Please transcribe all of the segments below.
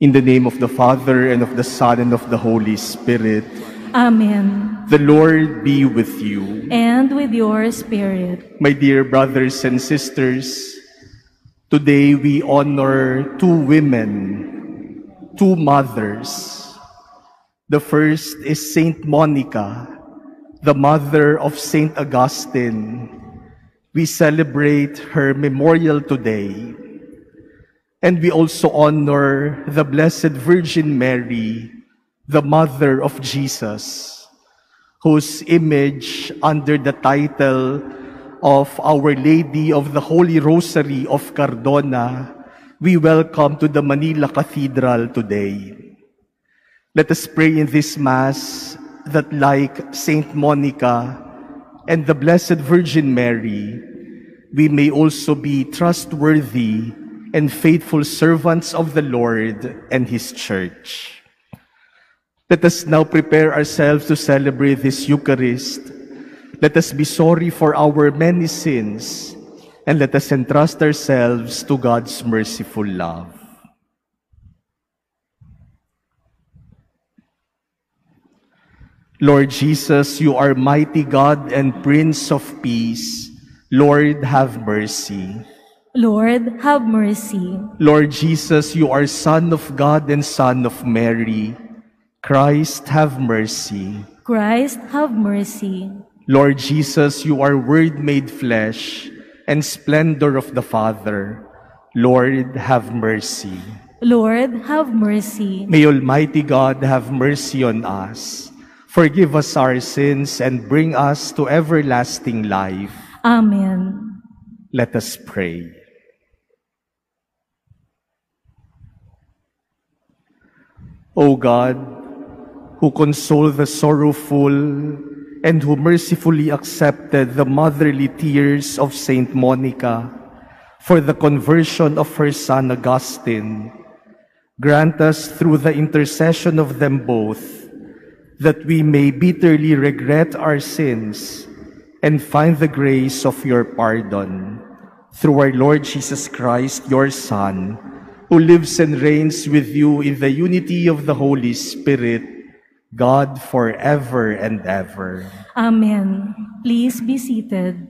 In the name of the Father, and of the Son, and of the Holy Spirit. Amen. The Lord be with you. And with your spirit. My dear brothers and sisters, today we honor two women, two mothers. The first is Saint Monica, the mother of Saint Augustine. We celebrate her memorial today. And we also honor the Blessed Virgin Mary, the Mother of Jesus, whose image under the title of Our Lady of the Holy Rosary of Cardona, we welcome to the Manila Cathedral today. Let us pray in this Mass that like Saint Monica and the Blessed Virgin Mary, we may also be trustworthy and faithful servants of the Lord and His Church. Let us now prepare ourselves to celebrate this Eucharist. Let us be sorry for our many sins, and let us entrust ourselves to God's merciful love. Lord Jesus, you are mighty God and Prince of Peace. Lord, have mercy. Lord, have mercy. Lord Jesus, you are Son of God and Son of Mary. Christ, have mercy. Christ, have mercy. Lord Jesus, you are Word made flesh and splendor of the Father. Lord, have mercy. Lord, have mercy. May Almighty God have mercy on us, forgive us our sins, and bring us to everlasting life. Amen. Let us pray. O God, who consoled the sorrowful and who mercifully accepted the motherly tears of Saint Monica for the conversion of her son Augustine, grant us through the intercession of them both that we may bitterly regret our sins and find the grace of your pardon. Through our Lord Jesus Christ, your Son, who lives and reigns with you in the unity of the Holy Spirit, God, forever and ever. Amen. Please be seated.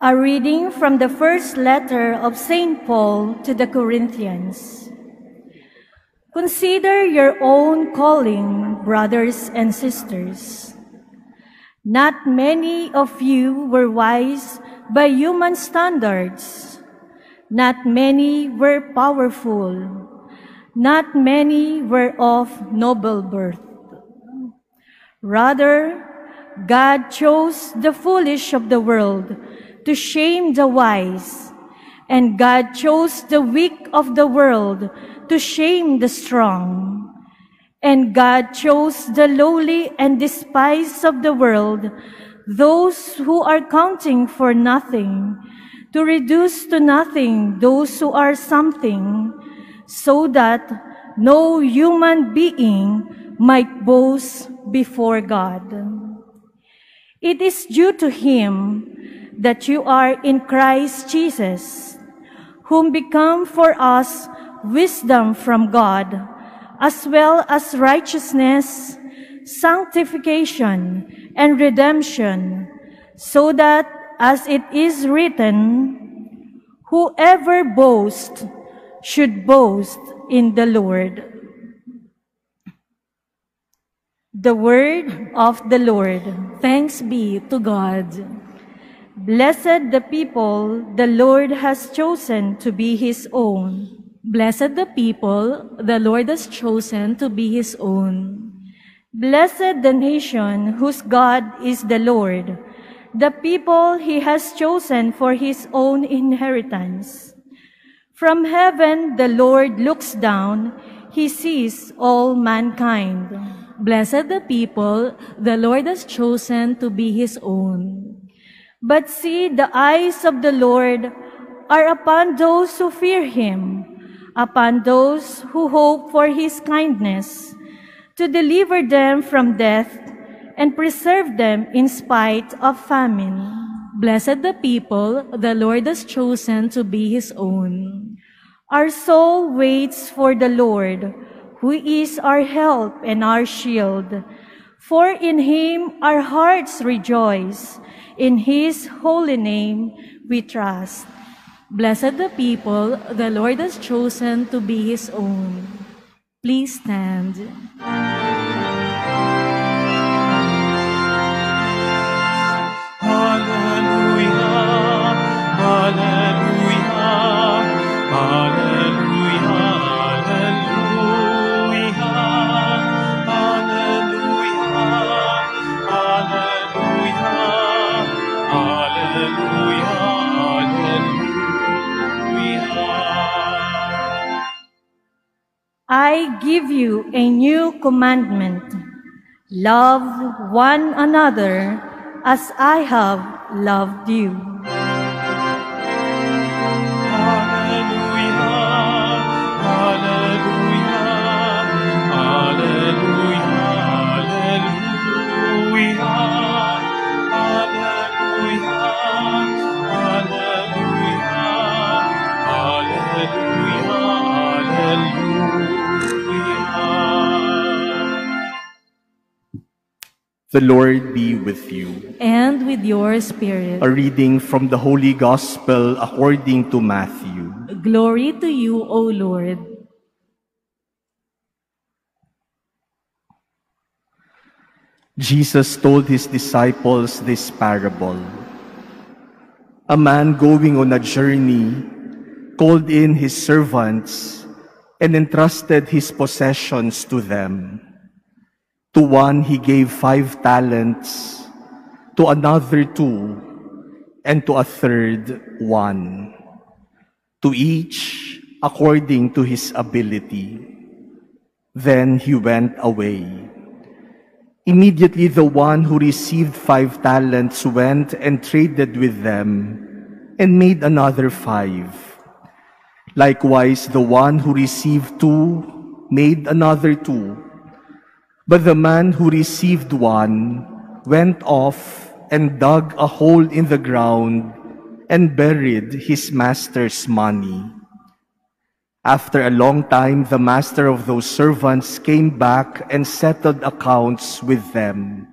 A reading from the first letter of St. Paul to the Corinthians. Consider your own calling, brothers and sisters. Not many of you were wise by human standards. Not many were powerful. Not many were of noble birth. Rather, God chose the foolish of the world to shame the wise, and God chose the weak of the world to shame the strong. And God chose the lowly and despised of the world, those who are counting for nothing, to reduce to nothing those who are something, so that no human being might boast before God. It is due to Him that you are in Christ Jesus, whom become for us wisdom from God, as well as righteousness, sanctification, and redemption, so that, as it is written, whoever boasts should boast in the Lord. The word of the Lord. Thanks be to God. Blessed the people the Lord has chosen to be His own. Blessed the people the Lord has chosen to be His own. Blessed the nation whose God is the Lord, the people He has chosen for His own inheritance. From heaven the Lord looks down, He sees all mankind. Blessed the people the Lord has chosen to be His own. But see, the eyes of the Lord are upon those who fear Him, upon those who hope for His kindness, to deliver them from death and preserve them in spite of famine. Blessed the people the Lord has chosen to be his own. Our soul waits for the Lord, who is our help and our shield. For in him our hearts rejoice. In his holy name we trust. Blessed the people the Lord has chosen to be his own. Please stand. Hallelujah, hallelujah, hallelujah. I give you a new commandment. Love one another as I have loved you. The Lord be with you. And with your spirit. A reading from the Holy Gospel according to Matthew. Glory to you, O Lord. Jesus told his disciples this parable. A man going on a journey called in his servants and entrusted his possessions to them. To one he gave 5 talents, to another 2, and to a third 1, to each according to his ability. Then he went away. Immediately the one who received 5 talents went and traded with them and made another 5. Likewise, the one who received 2 made another 2. But the man who received 1 went off and dug a hole in the ground and buried his master's money. After a long time, the master of those servants came back and settled accounts with them.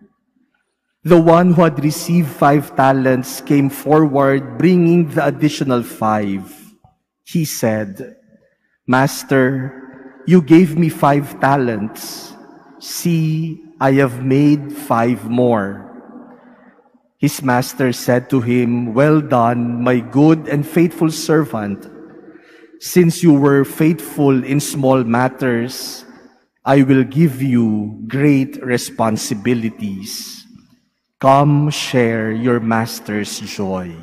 The one who had received 5 talents came forward, bringing the additional 5. He said, "Master, you gave me 5 talents. See, I have made 5 more. His master said to him, "Well done, my good and faithful servant. Since you were faithful in small matters, I will give you great responsibilities. Come, share your master's joy."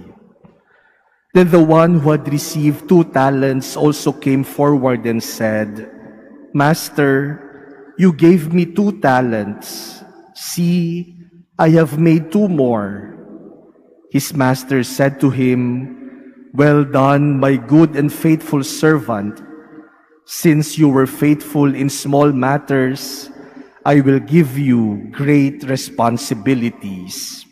Then the one who had received 2 talents also came forward and said, "Master, you gave me 2 talents. See, I have made 2 more. His master said to him, "Well done, my good and faithful servant. Since you were faithful in small matters, I will give you great responsibilities.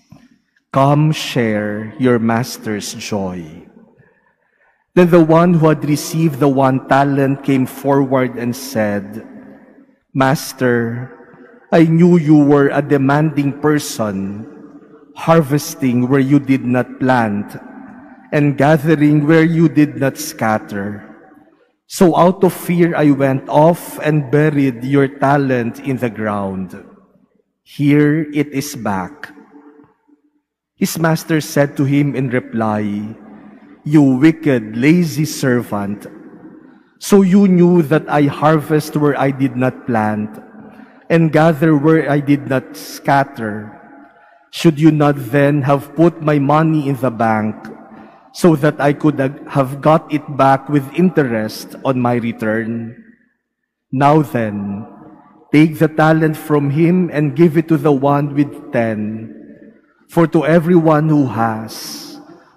Come, share your master's joy." Then the one who had received the 1 talent came forward and said, "Master, I knew you were a demanding person, harvesting where you did not plant and gathering where you did not scatter. So out of fear, I went off and buried your talent in the ground. Here it is back." His master said to him in reply, "You wicked, lazy servant. So you knew that I harvest where I did not plant and gather where I did not scatter. Should you not then have put my money in the bank so that I could have got it back with interest on my return? Now then, take the talent from him and give it to the one with 10. For to everyone who has,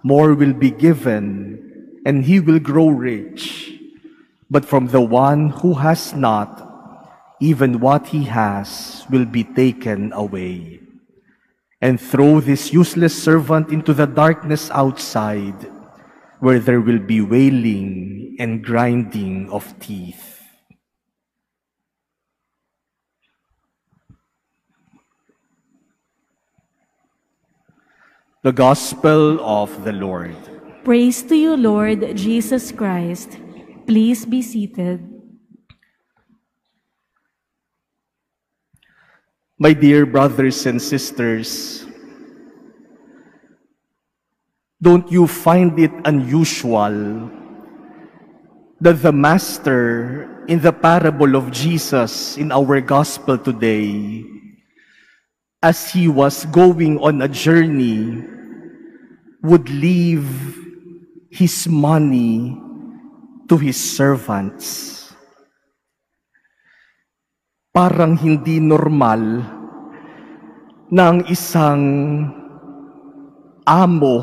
more will be given, and he will grow rich. But from the one who has not, even what he has will be taken away." and throw this useless servant into the darkness outside, where there will be wailing and grinding of teeth." The Gospel of the Lord. Praise to you, Lord Jesus Christ. Please be seated. My dear brothers and sisters, don't you find it unusual that the Master in the parable of Jesus in our Gospel today, as he was going on a journey, would leave his money to his servants? Parang hindi normal na ang isang amo,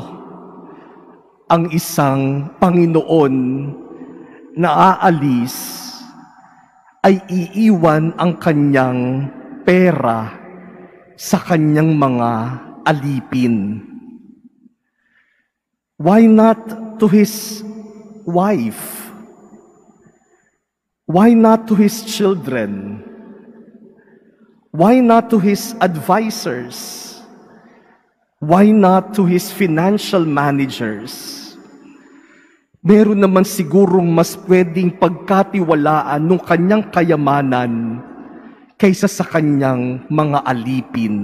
ang isang Panginoon na aalis ay iiwan ang kanyang pera sa kanyang mga alipin. Why not to his wife? Why not to his children? Why not to his advisors? Why not to his financial managers? Meron naman sigurong mas pwedeng pagkatiwalaan ng kanyang kayamanan kaysa sa kanyang mga alipin.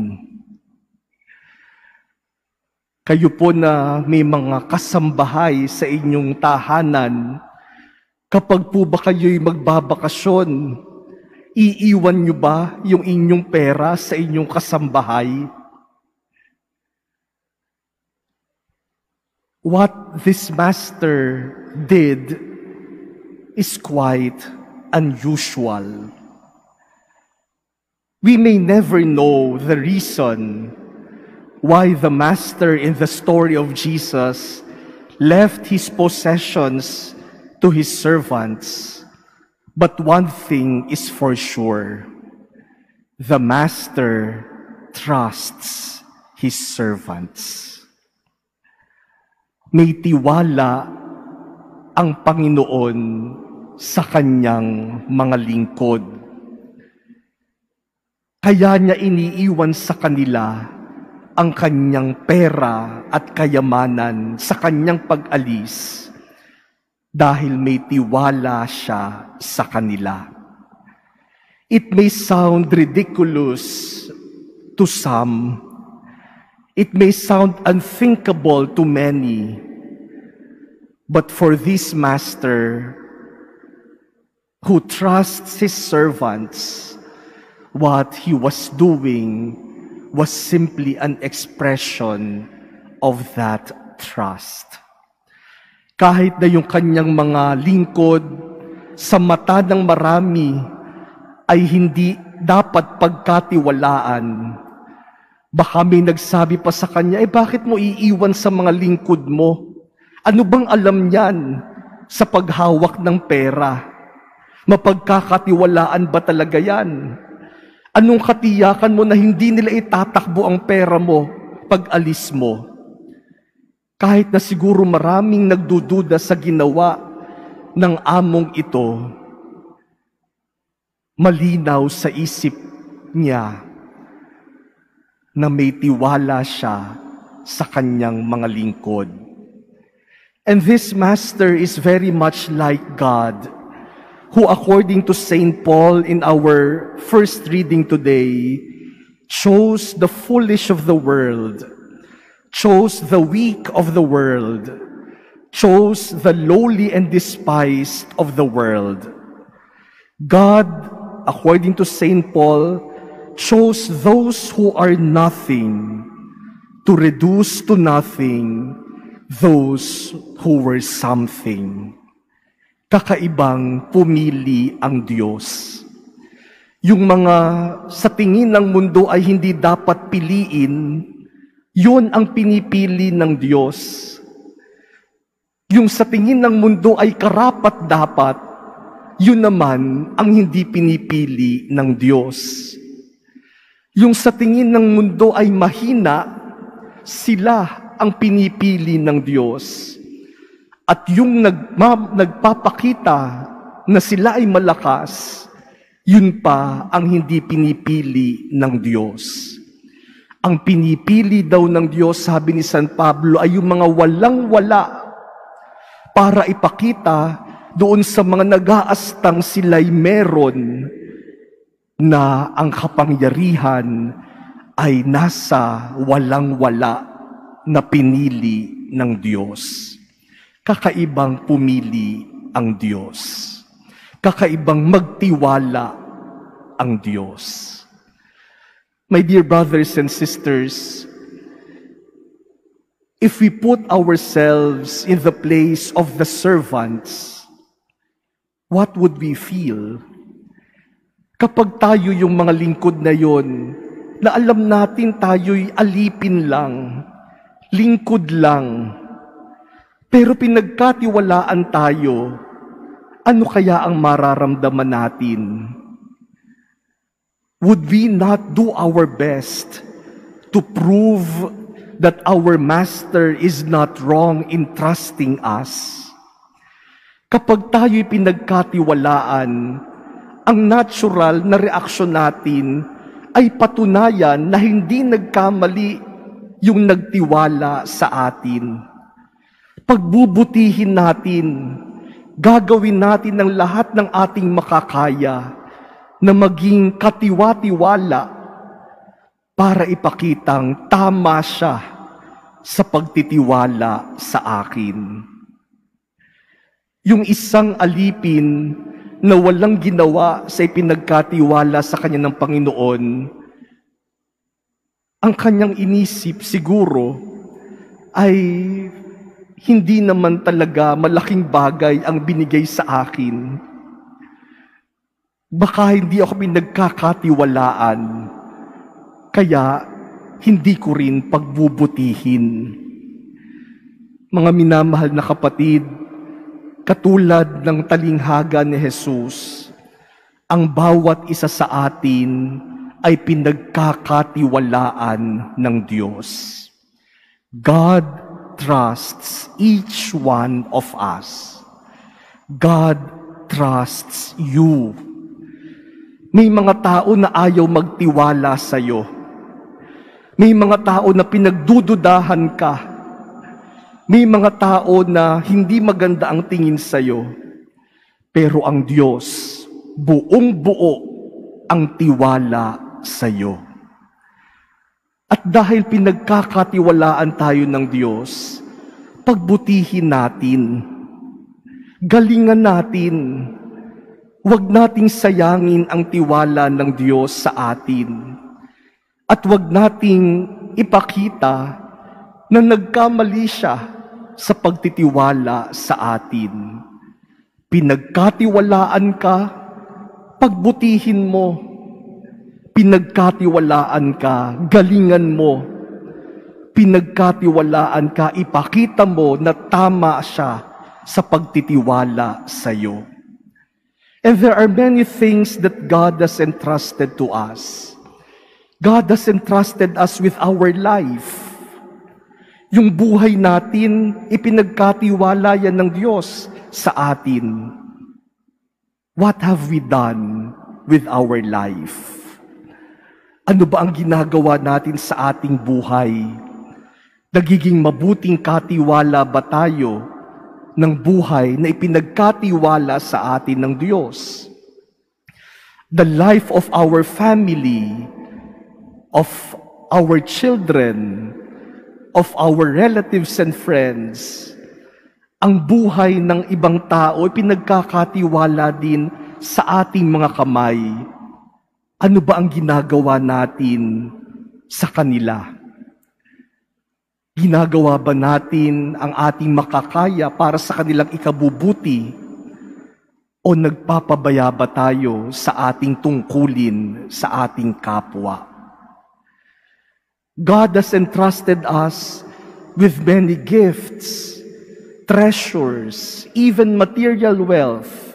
Kayo po na may mga kasambahay sa inyong tahanan, kapag po ba kayo'y magbabakasyon, iiwan nyo ba yung inyong pera sa inyong kasambahay? What this Master did is quite unusual. We may never know the reason why the Master in the story of Jesus left his possessions to his servants, but one thing is for sure: the Master trusts his servants. May tiwala ang Panginoon sa kanyang mga lingkod. Kaya niya iniiwan sa kanila ang kanyang pera at kayamanan sa kanyang pag-alis dahil may tiwala siya sa kanila. It may sound ridiculous to some. It may sound unthinkable to many. But for this Master who trusts his servants, what he was doing was simply an expression of that trust. Kahit na yung kanyang mga lingkod sa mata ng marami ay hindi dapat pagkatiwalaan. Baka may nagsabi pa sa kanya, bakit mo iiwan sa mga lingkod mo? Ano bang alam niyan sa paghawak ng pera? Mapagkakatiwalaan ba talaga yan? Anong katiyakan mo na hindi nila itatakbo ang pera mo pag alis mo? Kahit na siguro maraming nagdududa sa ginawa ng among ito, malinaw sa isip niya na may tiwala siya sa kanyang mga lingkod. And this Master is very much like God, who, according to Saint Paul in our first reading today, chose the foolish of the world, chose the weak of the world, chose the lowly and despised of the world. God, according to Saint Paul, chose those who are nothing to reduce to nothing those who were something. Kakaibang pumili ang Diyos. Yung mga sa tingin ng mundo ay hindi dapat piliin, yun ang pinipili ng Diyos. Yung sa tingin ng mundo ay karapat-dapat, yun naman ang hindi pinipili ng Diyos. Yung sa tingin ng mundo ay mahina, sila ang pinipili ng Diyos. At yung nagpapakita na sila ay malakas, yun pa ang hindi pinipili ng Diyos. Ang pinipili daw ng Diyos, sabi ni San Pablo, ay yung mga walang-wala para ipakita doon sa mga nag-aastang sila'y meron na ang kapangyarihan ay nasa walang-wala na pinili ng Diyos. Kakaibang pumili ang Diyos. Kakaibang magtiwala ang Diyos. My dear brothers and sisters, if we put ourselves in the place of the servants, what would we feel? Kapag tayo yung mga lingkod na yon, na alam natin tayo'y alipin lang, lingkod lang, pero pinagkatiwalaan tayo, ano kaya ang mararamdaman natin? Would we not do our best to prove that our Master is not wrong in trusting us? Kapag tayo'y pinagkatiwalaan, ang natural na reaksyon natin ay patunayan na hindi nagkamali yung nagtiwala sa atin. Pagbubutihin natin, gagawin natin ang lahat ng ating makakaya na maging katiwa-tiwala para ipakitang tama siya sa pagtitiwala sa akin. Yung isang alipin na walang ginawa sa ipinagkatiwala sa kanya ng Panginoon, ang kanyang inisip siguro ay hindi naman talaga malaking bagay ang binigay sa akin. Baka hindi ako pinagkakatiwalaan, kaya hindi ko rin pagbubutihin. Mga minamahal na kapatid, katulad ng talinghaga ni Jesus, ang bawat isa sa atin ay pinagkakatiwalaan ng Diyos. God trusts each one of us. God trusts you. May mga tao na ayaw magtiwala sa iyo. May mga tao na pinagdududahan ka. May mga tao na hindi maganda ang tingin sa iyo. Pero ang Diyos, buong-buo ang tiwala sa iyo. At dahil pinagkakatiwalaan tayo ng Diyos, pagbutihin natin, galingan natin, huwag nating sayangin ang tiwala ng Diyos sa atin. At huwag nating ipakita na nagkamali siya sa pagtitiwala sa atin. Pinagkatiwalaan ka, pagbutihin mo. Pinagkatiwalaan ka, galingan mo. Pinagkatiwalaan ka, ipakita mo na tama siya sa pagtitiwala sa iyo. And there are many things that God has entrusted to us. God has entrusted us with our life. Yung buhay natin, ipinagkatiwala yan ng Diyos sa atin. What have we done with our life? Ano ba ang ginagawa natin sa ating buhay? Nagiging mabuting katiwala ba tayo ng buhay na ipinagkatiwala sa atin ng Diyos? The life of our family, of our children, of our relatives and friends, ang buhay ng ibang tao ipinagkakatiwala din sa ating mga kamay. Ano ba ang ginagawa natin sa kanila? Ginagawa ba natin ang ating makakaya para sa kanilang ikabubuti o nagpapabaya ba tayo sa ating tungkulin, sa ating kapwa? God has entrusted us with many gifts, treasures, even material wealth.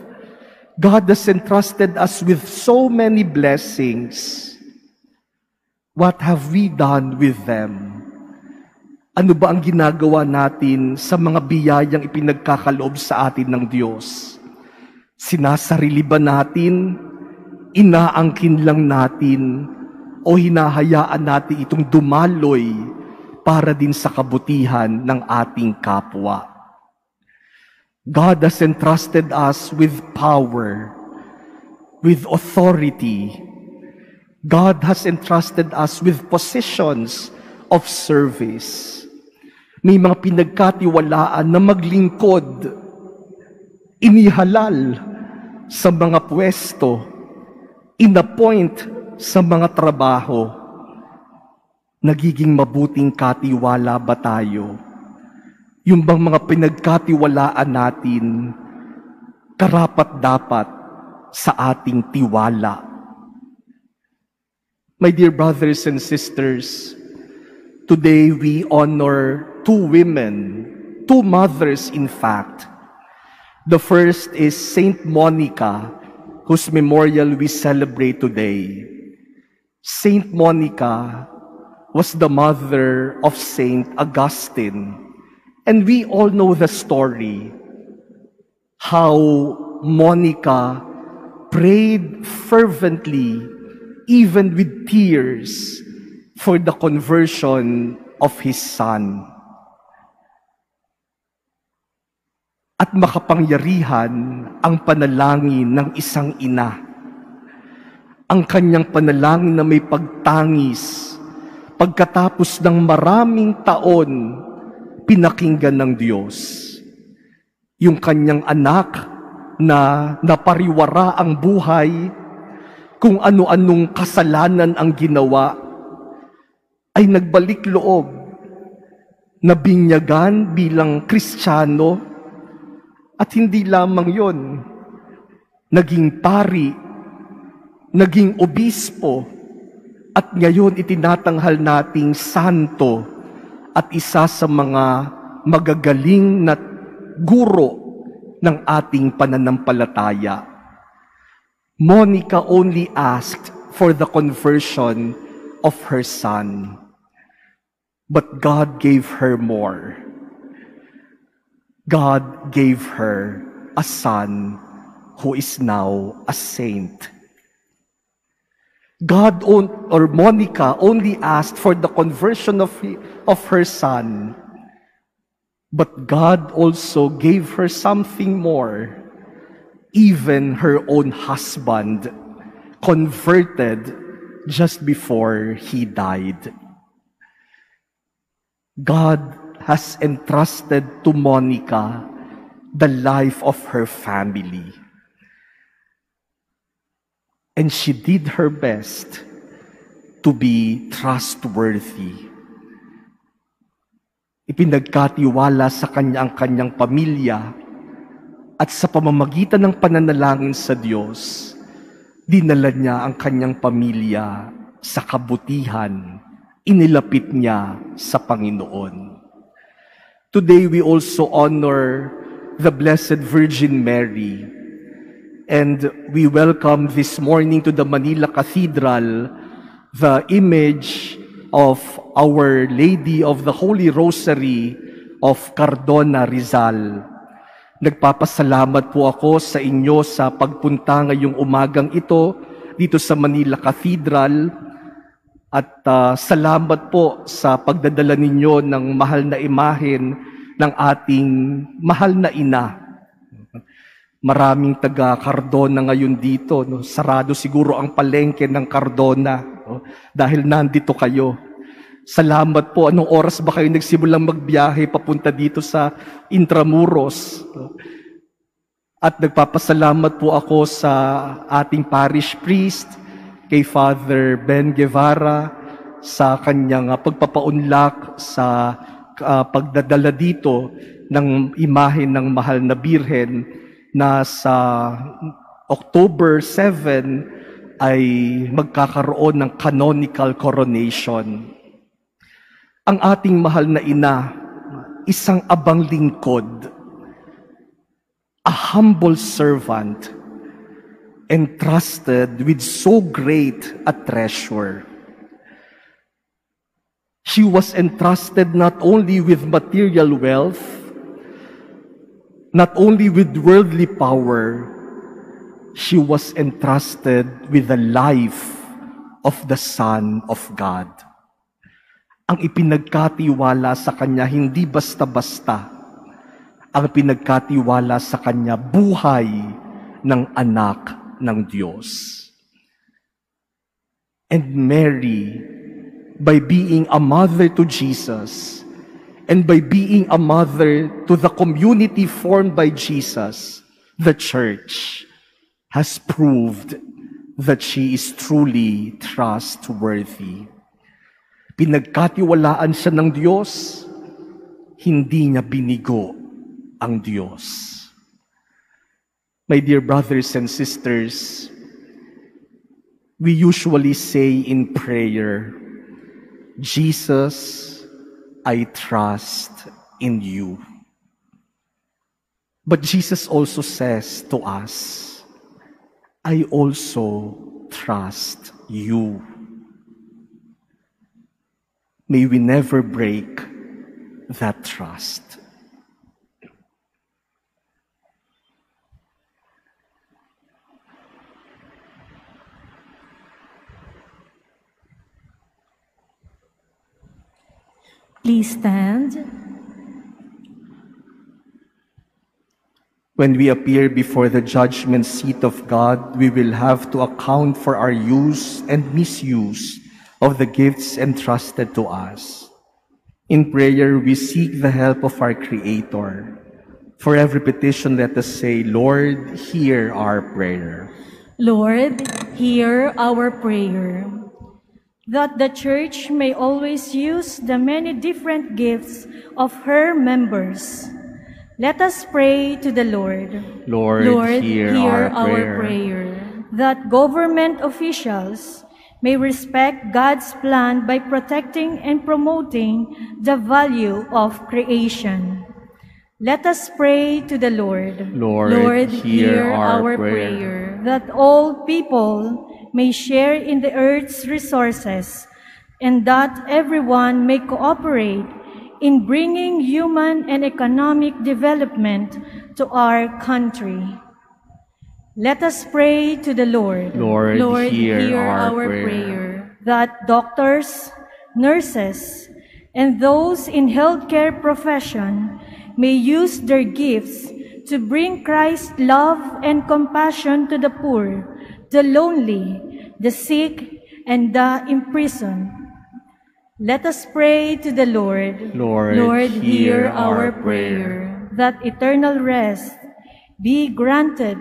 God has entrusted us with so many blessings. What have we done with them? Ano ba ang ginagawa natin sa mga biyayang ipinagkakaloob sa atin ng Diyos? Sinasarili ba natin? Inaangkin lang natin? O hinahayaan natin itong dumaloy para din sa kabutihan ng ating kapwa? God has entrusted us with power, with authority. God has entrusted us with positions of service. May mga pinagkatiwalaan na maglingkod, inihalal sa mga pwesto, inappoint sa mga trabaho. Nagiging mabuting katiwala ba tayo? Yung bang mga pinagkatiwalaan natin, karapat-dapat sa ating tiwala? My dear brothers and sisters, today we honor two women, two mothers in fact. The first is Saint Monica, whose memorial we celebrate today. Saint Monica was the mother of Saint Augustine. And we all know the story, how Monica prayed fervently, even with tears, for the conversion of his son. At makapangyarihan ang panalangin ng isang ina. Ang kanyang panalangin na may pagtangis, pagkatapos ng maraming taon, pinakinggan ng Diyos. Yung kanyang anak na napariwara ang buhay, kung ano-anong kasalanan ang ginawa, ay nagbalik loob, nabinyagan bilang Kristiyano. At hindi lamang yon, naging pari, naging obispo, at ngayon itinatanghal nating santo at isa sa mga magagaling na guro ng ating pananampalataya. Monica only asked for the conversion of her son, but God gave her more. God gave her a son who is now a saint. Monica only asked for the conversion of her son, but God also gave her something more. Even her own husband converted just before he died. God has entrusted to Monica the life of her family. And she did her best to be trustworthy. Ipinagkatiwala sa kanya ang kanyang pamilya, at sa pamamagitan ng pananalangin sa Diyos, dinala niya ang kanyang pamilya sa kabutihan, inilapit niya sa Panginoon. Today we also honor the Blessed Virgin Mary, and we welcome this morning to the Manila Cathedral the image of Our Lady of the Holy Rosary of Cardona Rizal. Nagpapasalamat po ako sa inyo sa pagpunta ngayong umagang ito dito sa Manila Cathedral. At salamat po sa pagdadala ninyo ng mahal na imahen ng ating mahal na ina. Maraming taga-Cardona ngayon dito. No? Sarado siguro ang palengke ng Cardona, no? Dahil nandito kayo. Salamat po. Anong oras ba kayo nagsimulang magbiyahe papunta dito sa Intramuros? No? At nagpapasalamat po ako sa ating parish priest, kay Father Ben Guevara, sa kanyang pagpapaunlak sa pagdadala dito ng imahe ng mahal na birhen na sa October 7 ay magkakaroon ng canonical coronation. Ang ating mahal na ina, isang abang lingkod, a humble servant, entrusted with so great a treasure. She was entrusted not only with material wealth, not only with worldly power, she was entrusted with the life of the Son of God. Ang ipinagkatiwala sa Kanya hindi basta-basta. Ang pinagkatiwala sa Kanya buhay ng anak ng Diyos. And Mary, by being a mother to Jesus, and by being a mother to the community formed by Jesus, the Church, has proved that she is truly trustworthy. Pinagkatiwalaan siya ng Diyos, hindi niya binigo ang Diyos. My dear brothers and sisters, we usually say in prayer, Jesus, I trust in you. But Jesus also says to us, I also trust you. May we never break that trust. Please stand. When we appear before the judgment seat of God, we will have to account for our use and misuse of the gifts entrusted to us. In prayer, we seek the help of our Creator. For every petition, let us say, Lord, hear our prayer. Lord, hear our prayer. That the Church may always use the many different gifts of her members. Let us pray to the Lord. Lord, hear our prayer. That government officials may respect God's plan by protecting and promoting the value of creation. Let us pray to the Lord. Lord, hear our prayer. That all people may share in the earth's resources, and that everyone may cooperate in bringing human and economic development to our country. Let us pray to the Lord. Lord, hear our prayer. That doctors, nurses, and those in healthcare profession may use their gifts to bring Christ's love and compassion to the poor, the lonely, the sick, and the imprisoned. Let us pray to the Lord. Lord, hear our prayer. That eternal rest be granted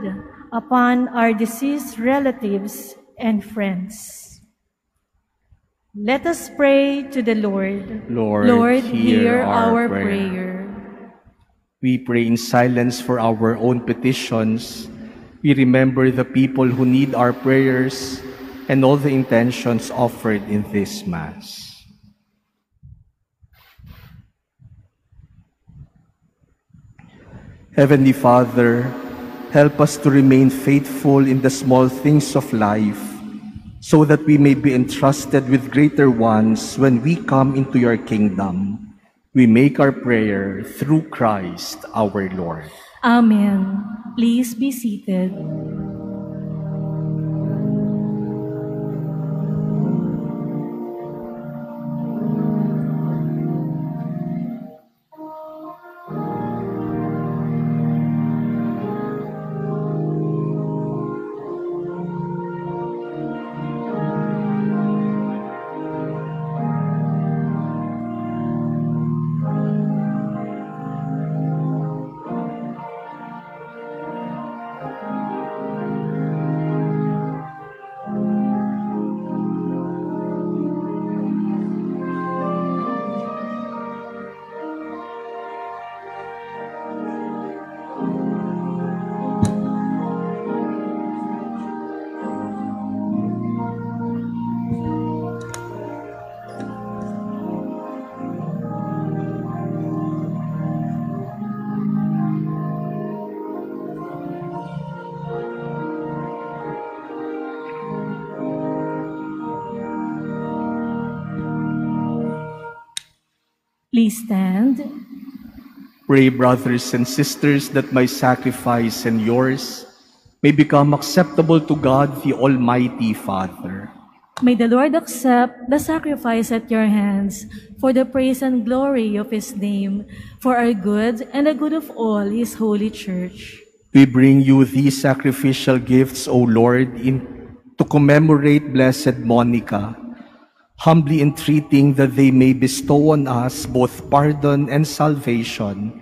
upon our deceased relatives and friends. Let us pray to the Lord. Lord, hear our prayer. We pray in silence for our own petitions. We remember the people who need our prayers and all the intentions offered in this Mass. Heavenly Father, help us to remain faithful in the small things of life, so that we may be entrusted with greater ones when we come into your kingdom. We make our prayer through Christ our Lord. Amen. Please be seated. Please stand. Pray, brothers and sisters, that my sacrifice and yours may become acceptable to God, the Almighty Father. May the Lord accept the sacrifice at your hands for the praise and glory of His name, for our good and the good of all His Holy Church. We bring you these sacrificial gifts, O Lord, to commemorate Blessed Monica, humbly entreating that they may bestow on us both pardon and salvation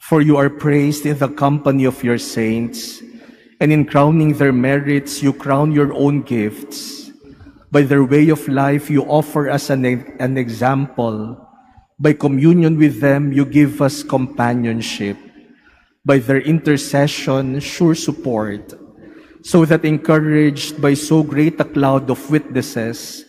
For you are praised in the company of your saints, and in crowning their merits, you crown your own gifts. By their way of life, you offer us an example. By communion with them, you give us companionship. By their intercession, sure support. So that, encouraged by so great a cloud of witnesses,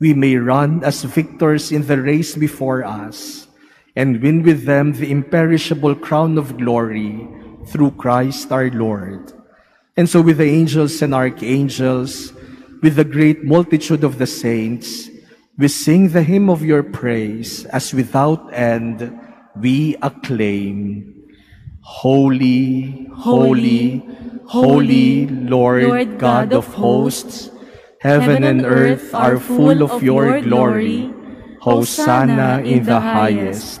we may run as victors in the race before us, and win with them the imperishable crown of glory through Christ our Lord. And so with the angels and archangels, with the great multitude of the saints, we sing the hymn of your praise, as without end we acclaim. Holy, holy, holy, Lord God of hosts, heaven and earth are full of your glory. Hosanna in the highest.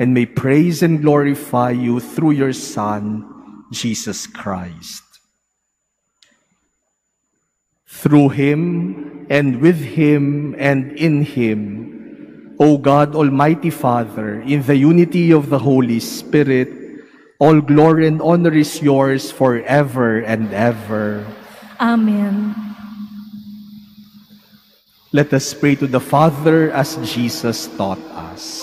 and may praise and glorify you through your Son, Jesus Christ. Through him, and with him, and in him, O God, Almighty Father, in the unity of the Holy Spirit, all glory and honor is yours forever and ever. Amen. Let us pray to the Father as Jesus taught us.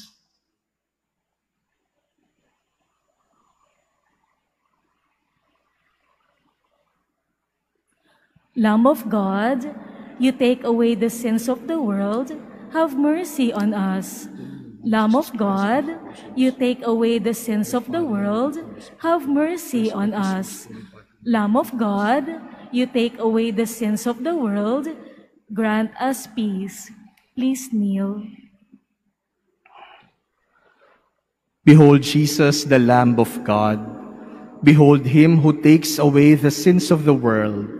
Lamb of God, you take away the sins of the world, have mercy on us. Lamb of God, you take away the sins of the world, have mercy on us. Lamb of God, you take away the sins of the world, grant us peace. Please kneel. Behold Jesus, the Lamb of God. Behold him who takes away the sins of the world.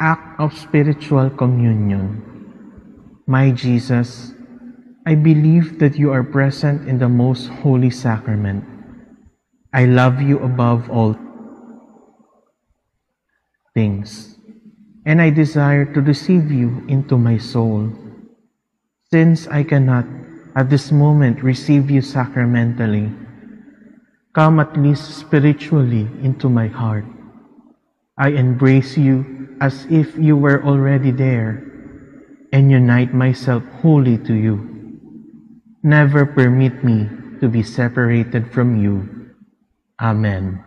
Act of Spiritual Communion. My Jesus, I believe that you are present in the most holy sacrament. I love you above all things, and I desire to receive you into my soul. Since I cannot at this moment receive you sacramentally, come at least spiritually into my heart. I embrace you as if you were already there, and unite myself wholly to you. Never permit me to be separated from you. Amen.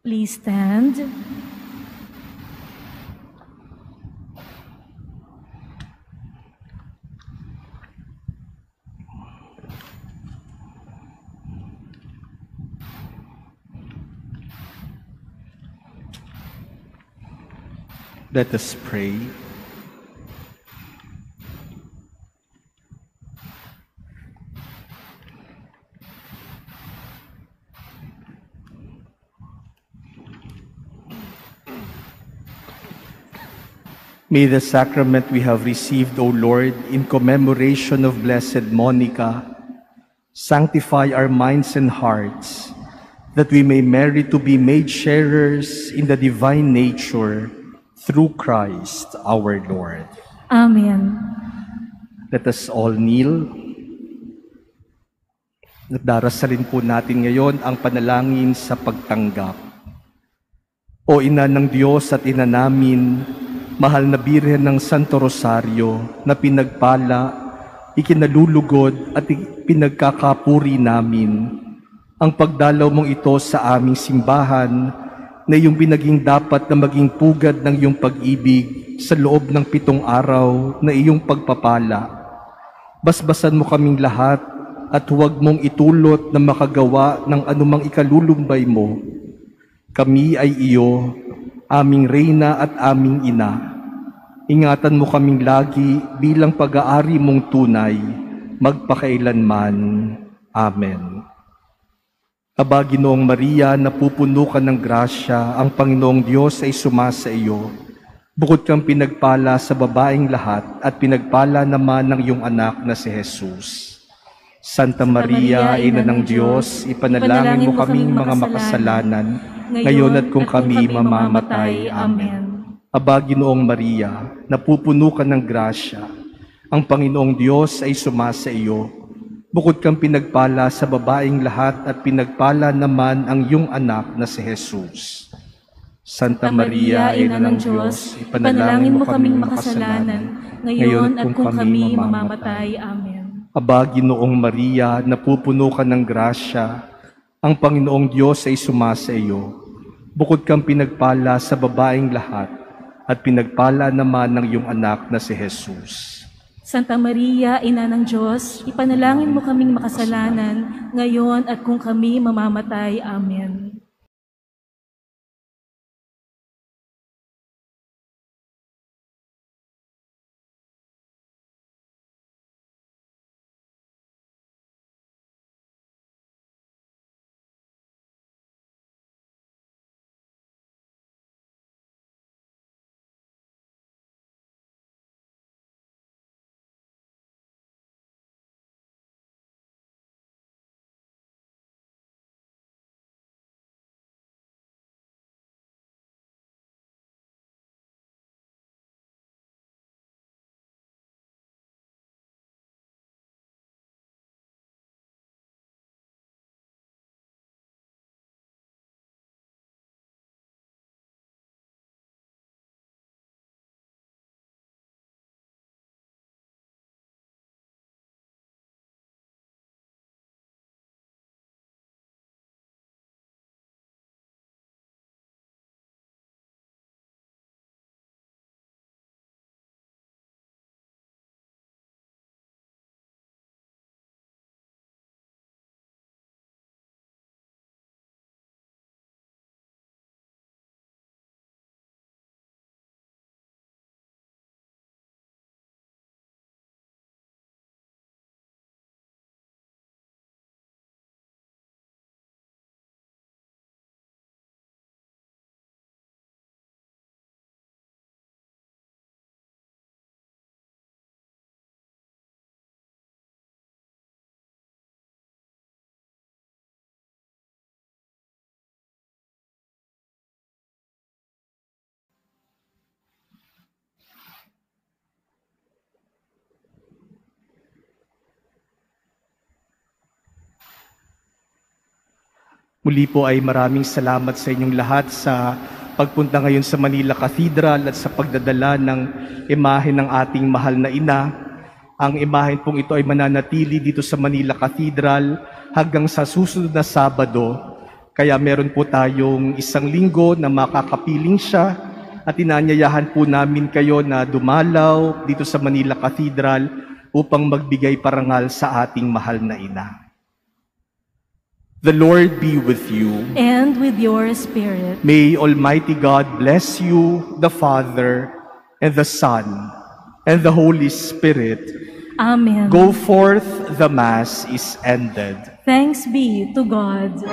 Please stand. Let us pray. May the sacrament we have received, O Lord, in commemoration of Blessed Monica, sanctify our minds and hearts, that we may merit to be made sharers in the divine nature through Christ our Lord. Amen. Let us all kneel. Darasalin po natin ngayon ang panalangin sa pagtanggap. O Ina ng Diyos at Ina namin, Mahal na Birhen ng Santo Rosario na pinagpala, ikinalulugod at pinagkakapuri namin, ang pagdalaw mong ito sa aming simbahan na iyong binaging dapat na maging pugad ng iyong pag-ibig sa loob ng 7 araw na iyong pagpapala. Basbasan mo kaming lahat at huwag mong itulot na makagawa ng anumang ikalulumbay mo. Kami ay iyo, aming Reyna at aming Ina. Ingatan mo kaming lagi bilang pag-aari mong tunay, magpakailanman. Amen. Aba, Ginoong Maria, napupuno ka ng grasya, ang Panginoong Diyos ay sumasa iyo. Bukod kang pinagpala sa babaeng lahat at pinagpala naman ng iyong anak na si Jesus. Santa Maria, Ina ng Diyos, ipanalangin mo kaming mga makasalanan, ngayon at kung kami mamamatay. Amen. Aba, Ginoong Maria, napupuno ka ng grasya. Ang Panginoong Diyos ay sumasa iyo. Bukod kang pinagpala sa babaeng lahat at pinagpala naman ang iyong anak na si Jesus. Santa Maria, Ina ng Diyos, ipanalangin mo kaming makasalanan, ngayon at kung kami mamamatay. Amen. Aba, Ginoong Maria, napupuno ka ng grasya. Ang Panginoong Diyos ay sumasa iyo. Bukod kang pinagpala sa babaeng lahat at pinagpala naman ng iyong anak na si Jesus. Santa Maria, Ina ng Diyos, ipanalangin mo kaming makasalanan, ngayon at kung kami mamamatay. Amen. Muli po ay maraming salamat sa inyong lahat sa pagpunta ngayon sa Manila Cathedral at sa pagdadala ng imahe ng ating mahal na ina. Ang imahe pong ito ay mananatili dito sa Manila Cathedral hanggang sa susunod na Sabado Kaya meron po tayong isang linggo na makakapiling siya at inanyayahan po namin kayo na dumalaw dito sa Manila Cathedral upang magbigay parangal sa ating mahal na ina. The Lord be with you. And with your spirit. May Almighty God bless you, the Father, and the Son, and the Holy Spirit. Amen. Go forth, the Mass is ended. Thanks be to God.